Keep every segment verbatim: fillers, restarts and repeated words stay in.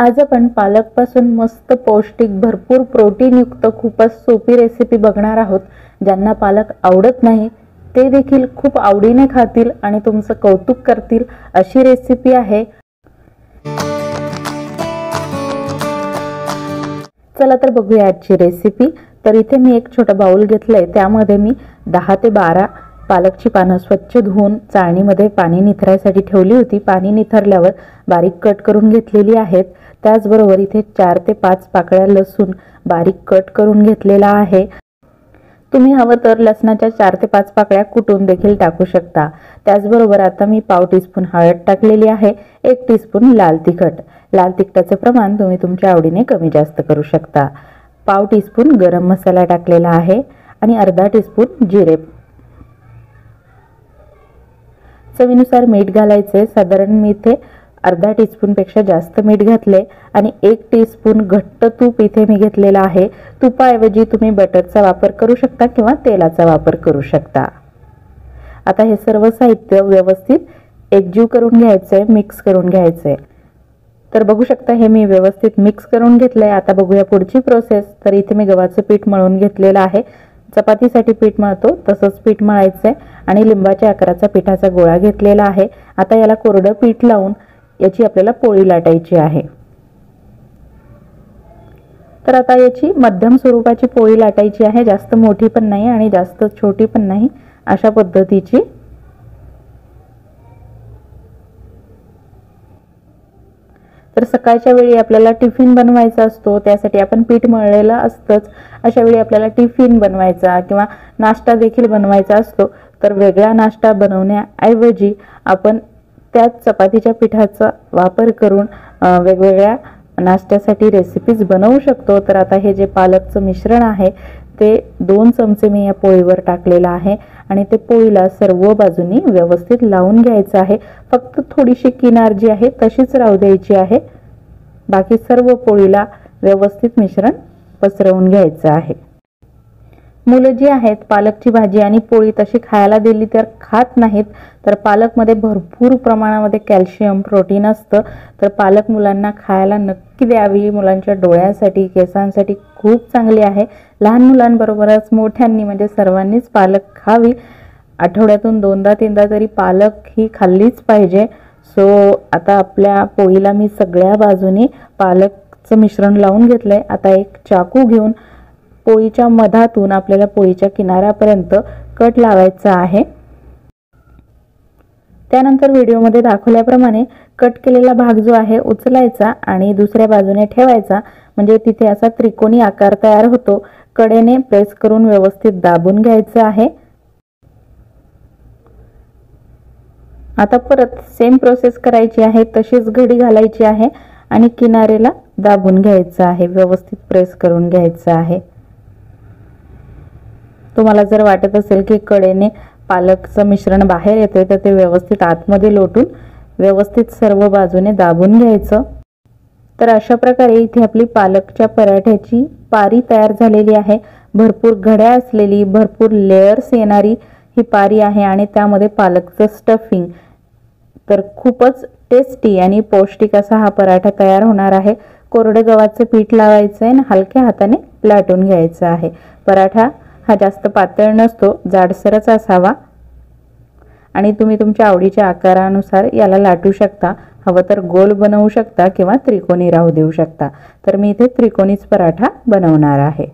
आज आपण पालकपासून मस्त पौष्टिक भरपूर प्रोटीनयुक्त खूपच सोपी रेसिपी बघणार आहोत। ज्यांना पालक आवडत नाही ते देखील खूप आवडीने खातील आणि तुमचं कौतुक करतील अशी रेसिपी आहे। चला तर बघूया आजची रेसिपी। तर इथे मी एक छोटा बाउल घेतलाय, त्यामध्ये मी दहा ते बारा पालकची पानं स्वच्छ धुवून चाळणीमध्ये पाणी निथरायसाठी ठेवली होती। पाणी निथरल्यावर बारीक कट करून घेतलेली आहेत। त्याचबरोबर इथे चार ते पाच पाकळ्या लसूण बारीक कट करून घेतलेला आहे। तुम्ही हवं तर लसणाच्या चार ते पाच पाकळ्या कुटून देखील टाकू शकता। त्याचबरोबर आता मी पाव टीस्पून हळद टाकलेली आहे, एक टीस्पून लाल तिखट, लाल तिखटाचं प्रमाण तुम्ही तुमच्या आवडीने कमी जास्त करू शकता। पाव टीस्पून गरम मसाला टाकलेला आहे आणि अर्धा टीस्पून जिरे, चवीनुसार मीठ घालायचे। साधारण मी इथे अर्धा टीस्पूनपेक्षा जास्त मीठ घातले आणि एक टीस्पून घट्ट तूप इथे मी घेतलेला आहे। तुपाऐवजी तुम्ही बटरचा वापर करू शकता किंवा तेलाचा वापर करू शकता। आता हे सर्व साहित्य व्यवस्थित एकजीव करून घ्यायचे, मिक्स करून घ्यायचे। तर बघू शकता हे मी व्यवस्थित मिक्स करून घेतलंय। आता बघूया पुढची प्रोसेस। तर इथे मी गव्हाचं पीठ मळून घेतलेलं आहे। चपातीसाठी पीठ मळतो तसंच पीठ मळायचं आहे आणि लिंबाच्या आकाराचा पिठाचा गोळा घेतलेला आहे। आता याला कोरडं पीठ लावून याची आपल्याला पोळी लाटायची आहे। तर आता याची मध्यम स्वरूपाची पोळी लाटायची आहे, जास्त मोठी पण नाही आणि जास्त छोटी पण नाही, अशा पद्धतीची। तर सकाळच्या वेळी आपल्याला टिफिन बनवायचा असतो, त्यासाठी आपण पीठ मळलेलं असतंच। अशा वेळी आपल्याला टिफिन बनवायचा किंवा नाश्ता देखील बनवायचा असतो, तर वेगळा नाश्ता बनवण्याऐवजी आपण त्याच चपातीच्या पिठाचा वापर करून वेगवेगळ्या नाश्त्यासाठी रेसिपीज बनवू शकतो। तर आता हे जे पालकचं मिश्रण आहे ते दोन चमचे मी या पोळीवर टाकलेलं आहे आणि ते पोळीला सर्व बाजूनी व्यवस्थित लावून घ्यायचं आहे। फक्त थोडीशी किनार जी आहे तशीच राहू द्यायची आहे, बाकी सर्व पोळीला व्यवस्थित मिश्रण पसरवून घ्यायचं आहे। मुलं जी आहेत पालकची भाजी आणि पोळी तशी खायला दिली तर खात नाहीत। तर पालकमध्ये भरपूर प्रमाणामध्ये कॅल्शियम प्रोटीन असतं, तर पालक मुलांना खायला नक्की द्यावी। मुलांच्या डोळ्यासाठी केसांसाठी खूप चांगली आहे। लहान मुलांबरोबरच मोठ्यांनी म्हणजे सर्वांनीच पालक खावी। आठवड्यातून दोनदा तीनदा तरी पालक ही खाल्लीच पाहिजे। सो आता आपल्या पोळीला मी सगळ्या बाजूनी पालकचं मिश्रण लावून घेतलं आहे। आता एक चाकू घेऊन पोळीच्या मधातून आपल्याला पोळीच्या किनाऱ्यापर्यंत कट लावायचा आहे। त्यानंतर व्हिडिओमध्ये दाखवल्याप्रमाणे कट केलेला भाग जो आहे उचलायचा आणि दुसऱ्या बाजूने ठेवायचा, म्हणजे तिथे असा त्रिकोणी आकार तयार होतो। कडेने प्रेस करून व्यवस्थित दाबून घ्यायचं आहे। आता परत सेम प्रोसेस करायची आहे, तशीच घडी घालायची आहे आणि किनाऱ्याला दाबून घ्यायचं आहे, व्यवस्थित प्रेस करून घ्यायचं आहे। तुम्हाला जर वाटत असेल की कडेने पालकचं मिश्रण बाहेर येते तर ते व्यवस्थित आतमध्ये लोटून व्यवस्थित सर्व बाजूने दाबून घ्यायचं। तर अशा प्रकारे इथे आपली पालकच्या पराठ्याची पारी तयार झालेली आहे। भरपूर घड्या असलेली, भरपूर लेयर्स येणारी ही पारी आहे आणि त्यामध्ये पालकचं स्टफिंग। तर खूपच टेस्टी आणि पौष्टिक असा हा पराठा तयार होणार आहे। कोरडे गव्हाचं पीठ लावायचं आहे आणि हलक्या हाताने लाटून घ्यायचं आहे। पराठा हा जास्त पातळ नसतो, जाडसरच असावा आणि तुम्ही तुमच्या आवडीच्या आकारानुसार याला लाटू शकता। हवं तर गोल बनवू शकता किंवा त्रिकोणी राहू देऊ शकता। तर मी इथे त्रिकोणीच पराठा बनवणार आहे।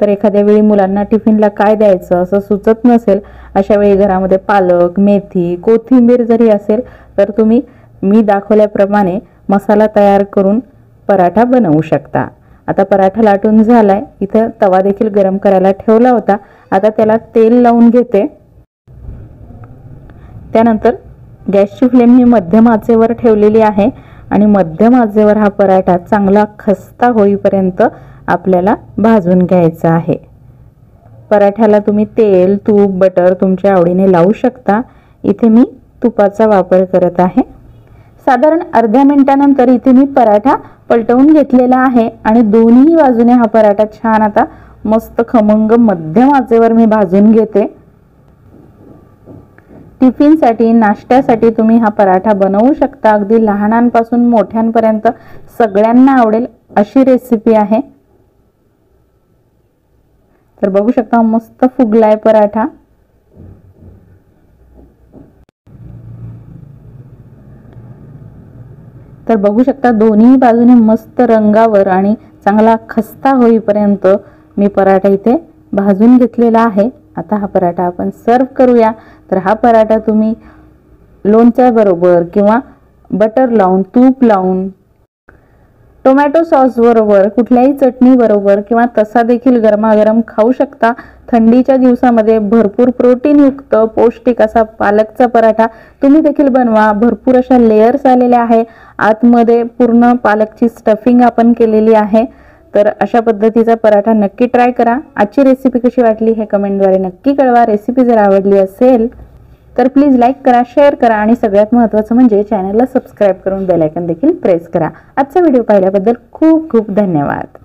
तर एखाद्या वेळी मुलांना टिफिनला काय द्यायचं असं सुचत नसेल, अशा वेळी घरामध्ये पालक, मेथी, कोथिंबीर जरी असेल तर तुम्ही मी दाखवल्याप्रमाणे मसाला तयार करून पराठा बनवू शकता। आता पराठा लाटून झालाय। इथं तवा देखील गरम करायला ठेवला होता, आता त्याला तेल लावून घेते। त्यानंतर गॅसची फ्लेम मी मध्यम आचेवर ठेवलेली आहे आणि मध्यम आचेवर हा पराठा चांगला खस्ता होईपर्यंत आपल्याला भाजून घ्यायचा आहे। पराठ्याला तुम्ही तेल, तूप, बटर तुमच्या आवडीने लावू शकता। इथे मी तुपाचा वापर करत आहे। साधारण अर्ध्या मिनिटानंतर इथे मी पराठा पलटवून घेतलेला आहे आणि दोन्ही बाजूने हा पराठा छान आता मस्त खमंग मध्यम आचेवर मी भाजून घेते। टिफिनसाठी नाश्त्यासाठी तुम्ही हा पराठा बनवू शकता। अगदी लहानांपासून मोठ्यांपर्यंत सगळ्यांना आवडेल अशी रेसिपी आहे। तर बघू शकता मस्त फुगलाय पराठा। तर बघू शकता दोन्ही बाजूने मस्त रंगावर आणि चांगला खस्ता होईपर्यंत मी पराठा इथे भाजून घेतलेला आहे। आता हा पराठा आपण सर्व करूया। तर हा पराठा तुम्ही लोणच्या बरोबर किंवा बटर लावून तूप लावून टोमॅटो सॉस बरोबर कुठल्याही चटणी बरोबर किंवा तसा देखील गरमागरम खाऊ शकता। थंडीच्या दिवसामध्ये भरपूर प्रोटीन युक्त पौष्टिक असा पालकचा पराठा तुम्ही देखील बनवा। भरपूर अशा लेयर्स आलेल्या आहे, आतमध्ये पूर्ण पालकची स्टफिंग आपण केलेली आहे। तर अशा पद्धतीचा पराठा नक्की ट्राय करा। आजची रेसिपी कशी वाटली हे कमेंटद्वारे नक्की कळवा। रेसिपी जर आवडली असेल तर प्लीज लाईक करा, शेअर करा आणि सगळ्यात महत्त्वाचं म्हणजे चॅनलला सबस्क्राइब करून बेल आयकॉन देखील प्रेस करा। आजचा व्हिडिओ पाहिल्याबद्दल खूप खूप धन्यवाद।